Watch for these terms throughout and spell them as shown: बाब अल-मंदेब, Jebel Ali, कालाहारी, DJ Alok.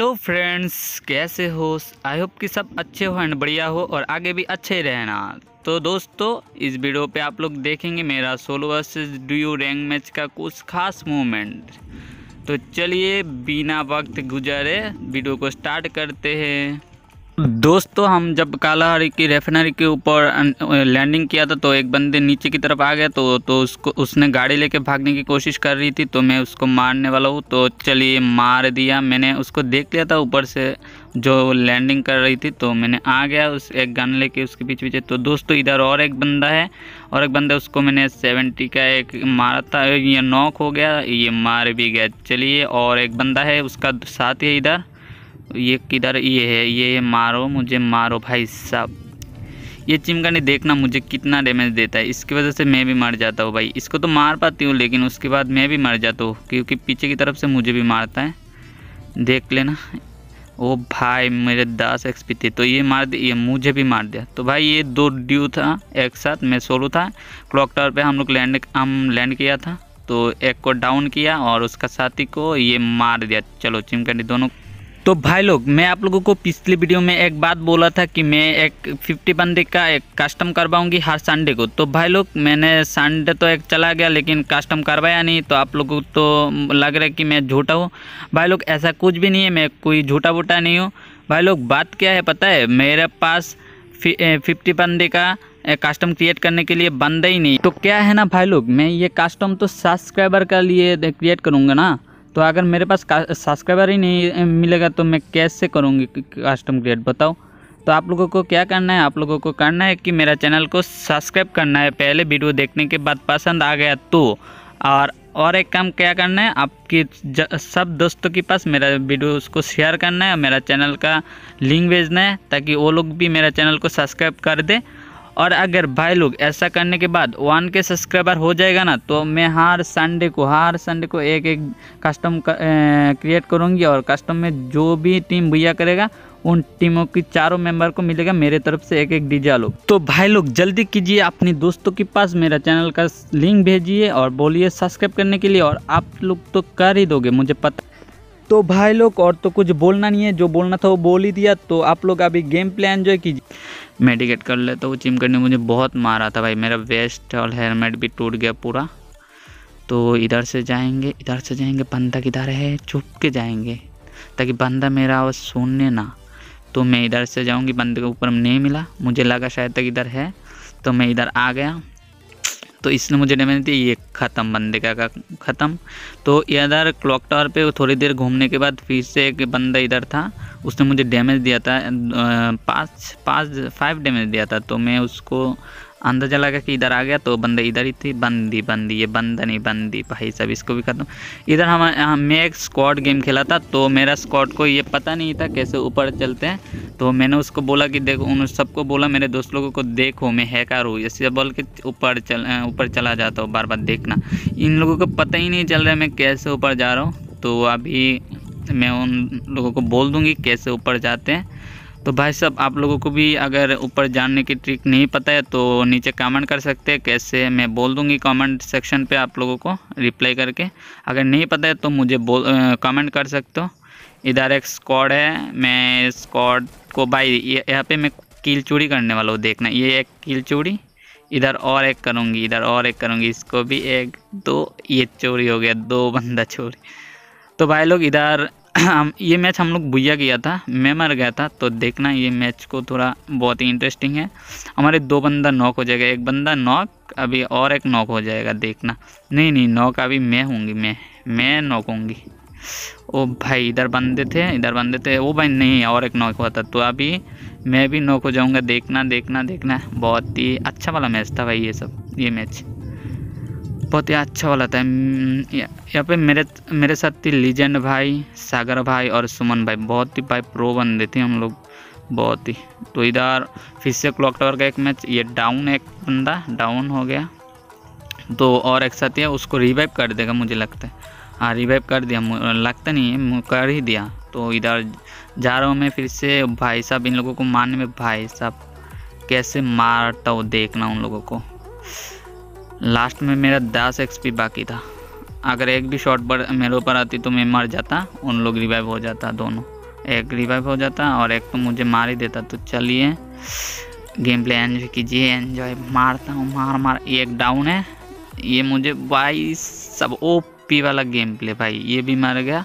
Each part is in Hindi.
हेलो फ्रेंड्स, कैसे हो? आई होप कि सब अच्छे हो एंड बढ़िया हो और आगे भी अच्छे ही रहना। तो दोस्तों, इस वीडियो पे आप लोग देखेंगे मेरा solo versus duo rank match का कुछ खास मोमेंट। तो चलिए बिना वक्त गुजारे वीडियो को स्टार्ट करते हैं। दोस्तों, हम जब कालाहारी की रेफिनरी के ऊपर लैंडिंग किया था तो एक बंदे नीचे की तरफ आ गया, तो उसने गाड़ी लेके भागने की कोशिश कर रही थी, तो मैं उसको मारने वाला हूँ। तो चलिए मार दिया। मैंने उसको देख लिया था ऊपर से जो लैंडिंग कर रही थी, तो मैंने आ गया उस एक गन लेके उसके पीछे। तो दोस्तों, इधर और एक बंदा है उसको मैंने 70 का एक मारा था। ये नॉक हो गया, ये मार भी गया। चलिए, और एक बंदा है उसका साथ ही इधर, ये किधर ये है, मारो मुझे, मारो भाई साहब। ये चिमगानी देखना मुझे कितना डैमेज देता है, इसकी वजह से मैं भी मर जाता हूँ भाई। इसको तो मार पाती हूँ लेकिन उसके बाद मैं भी मर जाता हूँ, क्योंकि पीछे की तरफ से मुझे भी मारता है, देख लेना। ओ भाई, मेरे 10 XP थे तो ये मार दिया, ये मुझे भी मार दिया। तो भाई ये दो ड्यू था एक साथ, मैं सोलो था। क्लॉक टावर पर हम लैंड किया था, तो एक को डाउन किया और उसका साथी को ये मार दिया। चलो चिमगानी दोनों। तो भाई लोग, मैं आप लोगों को पिछली वीडियो में एक बात बोला था कि मैं एक 50 बंदे का एक कस्टम करवाऊंगी हर संडे को। तो भाई लोग, मैंने संडे तो एक चला गया लेकिन कस्टम करवाया नहीं, तो आप लोगों को तो लग रहा है कि मैं झूठा हूँ। भाई लोग, ऐसा कुछ भी नहीं है, मैं कोई झूठा बूटा नहीं हूँ। भाई लोग, बात क्या है पता है, मेरे पास 50 बंदे का कस्टम क्रिएट करने के लिए बंदा ही नहीं। तो क्या है ना भाई लोग, मैं ये कस्टम तो सब्सक्राइबर के लिए क्रिएट करूँगा ना, तो अगर मेरे पास सब्सक्राइबर ही नहीं मिलेगा तो मैं कैसे करूँगी कस्टम क्रिएट, बताओ। तो आप लोगों को क्या करना है, आप लोगों को करना है कि मेरा चैनल को सब्सक्राइब करना है पहले, वीडियो देखने के बाद पसंद आ गया तो। और एक काम क्या करना है, आपकी सब दोस्तों के पास मेरा वीडियो उसको शेयर करना है और मेरा चैनल का लिंक भेजना है ताकि वो लोग भी मेरा चैनल को सब्सक्राइब कर दे। और अगर भाई लोग ऐसा करने के बाद 1K सब्सक्राइबर हो जाएगा ना, तो मैं हर संडे को एक कस्टम क्रिएट करूँगी और कस्टम में जो भी टीम भैया करेगा उन टीमों की चारों मेंबर को मिलेगा मेरे तरफ से एक डीजे आलोक। तो भाई लोग, जल्दी कीजिए, अपने दोस्तों के पास मेरा चैनल का लिंक भेजिए और बोलिए सब्सक्राइब करने के लिए, और आप लोग तो कर ही दोगे, मुझे पता। तो भाई लोग, और तो कुछ बोलना नहीं है, जो बोलना था वो बोल ही दिया। तो आप लोग अभी गेम प्ले एंजॉय कीजिए। मेडिकेट कर लेता हूँ, चिमगानी ने मुझे बहुत मारा था भाई, मेरा वेस्ट और हेलमेट भी टूट गया पूरा। तो इधर से जाएंगे, बंदा किधर है, छुप के जाएंगे ताकि बंदा मेरा आवाज़ सुनने ना। तो मैं इधर से जाऊँगी, बंदे के ऊपर नहीं मिला, मुझे लगा शायद तक इधर है, तो मैं इधर आ गया। तो इसने मुझे डैमेज दिया, ये ख़त्म बंदे का ख़त्म। तो इधर क्लॉक टावर पे थोड़ी देर घूमने के बाद फिर से एक बंदा इधर था, उसने मुझे डैमेज दिया था 5 डैमेज दिया था। तो मैं उसको अंदाजा लगा कि इधर आ गया, तो बंदा इधर ही थी। बंदी, ये बंदा नहीं, बंदी भाई साहब, इसको भी ख़त्म। इधर मैं एक स्क्वाड गेम खेला था, तो मेरा स्क्वाड को ये पता नहीं था कैसे ऊपर चलते हैं। तो मैंने उसको बोला कि देखो, उन सबको बोला मेरे दोस्त लोगों को, देखो मैं हैकर हूँ, ऐसे बोल के ऊपर चला जाता हूँ, बार बार देखना। इन लोगों को पता ही नहीं चल रहा है मैं कैसे ऊपर जा रहा हूँ। तो अभी मैं उन लोगों को बोल दूँगी कैसे ऊपर जाते हैं। तो भाई साहब, आप लोगों को भी अगर ऊपर जाने की ट्रिक नहीं पता है तो नीचे कमेंट कर सकते हैं, कैसे मैं बोल दूँगी कमेंट सेक्शन पे, आप लोगों को रिप्लाई करके। अगर नहीं पता है तो मुझे कमेंट कर सकते हो। इधर एक स्क्वाड है, मैं स्क्वाड को भाई यहाँ पे मैं किल चोरी करने वाला हूँ, देखना। ये एक किल चोरी, इधर और एक करूँगी, इसको भी एक दो, ये चोरी हो गया, दो बंदा चोरी। तो भाई लोग, इधर ये मैच हम लोग भुया गया था, मैं मर गया था। तो देखना ये मैच को थोड़ा बहुत ही इंटरेस्टिंग है, हमारे 2 बंदा नॉक हो जाएगा, एक बंदा नॉक अभी और एक नॉक हो जाएगा, देखना। नहीं, नॉक अभी मैं होंगी, मैं नॉक होंगी। ओ भाई, इधर बंदे थे, वो भाई नहीं, और एक नॉक हुआ था, तो अभी मैं भी नॉक हो जाऊँगा, देखना। बहुत ही अच्छा वाला मैच था भाई, ये मैच बहुत ही अच्छा वाला था। यहाँ पे मेरे साथ थी लीजेंड भाई, सागर भाई और सुमन भाई, बहुत ही भाई प्रो बंदे थे हम लोग, बहुत ही। तो इधर फिर से क्लॉक टावर का एक मैच, ये डाउन, एक बंदा डाउन हो गया। तो और एक साथी है, उसको रिवाइव कर देगा मुझे लगता है। हाँ, रिवाइव कर दिया, लगता नहीं है, कर ही दिया। तो इधर जा रहा हूँ मैं फिर से, भाई साहब इन लोगों को मारने में, भाई साहब कैसे मारता हूँ, देखना उन लोगों को। लास्ट में मेरा 10 XP बाकी था, अगर एक भी शॉट पर मेरे ऊपर आती तो मैं मर जाता, उन लोग रिवाइव हो जाता दोनों। एक रिवाइव हो जाता और एक तो मुझे मार ही देता। तो चलिए गेम प्ले एंजॉय कीजिए, एंजॉय मारता हूँ मार। एक डाउन है ये, मुझे भाई सब ओपी वाला गेम प्ले भाई, ये भी मर गया।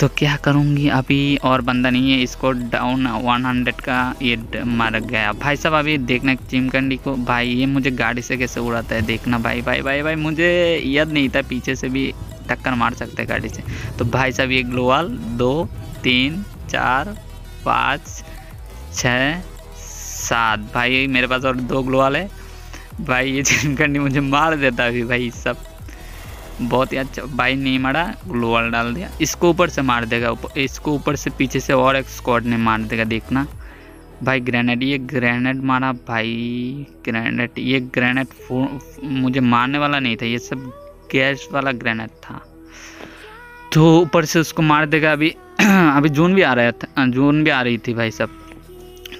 तो क्या करूँगी अभी, और बंदा नहीं है। इसको डाउन 100 का ये मर गया भाई साहब। अभी देखना चिमकंडी को भाई, ये मुझे गाड़ी से कैसे उड़ाता है देखना भाई भाई भाई भाई। मुझे याद नहीं था पीछे से भी टक्कर मार सकते गाड़ी से। तो भाई साहब ये ग्लोवाल 2 3 4 5 6 7 भाई मेरे पास और 2 ग्लोवाल है भाई। ये चिमकंडी मुझे मार देता अभी भाई सब, बहुत ही अच्छा भाई। नहीं मारा, ग्लोवाल डाल दिया। इसको ऊपर से मार देगा, इसको ऊपर से पीछे से और एक स्क्वाड ने मार देगा देखना भाई। ग्रेनेड, ये ग्रेनेड मारा भाई, ग्रेनेड ये ग्रेनेड मुझे मारने वाला नहीं था, ये सब गैस वाला ग्रेनेड था। तो ऊपर से उसको मार देगा। अभी जून भी आ रहा था, जून भी आ रही थी भाई सब।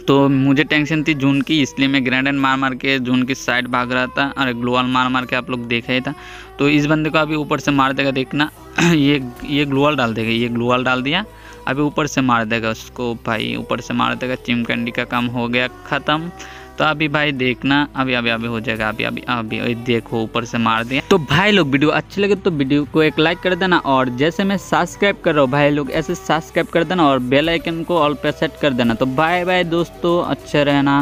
तो मुझे टेंशन थी जून की, इसलिए मैं ग्रेनेड मार के जून की साइड भाग रहा था और ग्लोवाल मार के आप लोग देखा ही था। तो इस बंदे को अभी ऊपर से मार देगा देखना, ये ग्लोवाल डाल देगा, ये ग्लोवाल डाल दिया। अभी ऊपर से मार देगा उसको भाई, ऊपर से मार देगा। चिमकंडी का काम हो गया ख़त्म। तो अभी भाई देखना अभी अभी अभी हो जाएगा, अभी अभी अभी, अभी देखो ऊपर से मार दिया। तो भाई लोग वीडियो अच्छी लगे तो वीडियो को एक लाइक कर देना, और जैसे मैं सब्सक्राइब कर रहा हूँ भाई लोग ऐसे सब्सक्राइब कर देना, और बेल आइकन को ऑल पे सेट कर देना। तो बाय बाय दोस्तों, अच्छे रहना।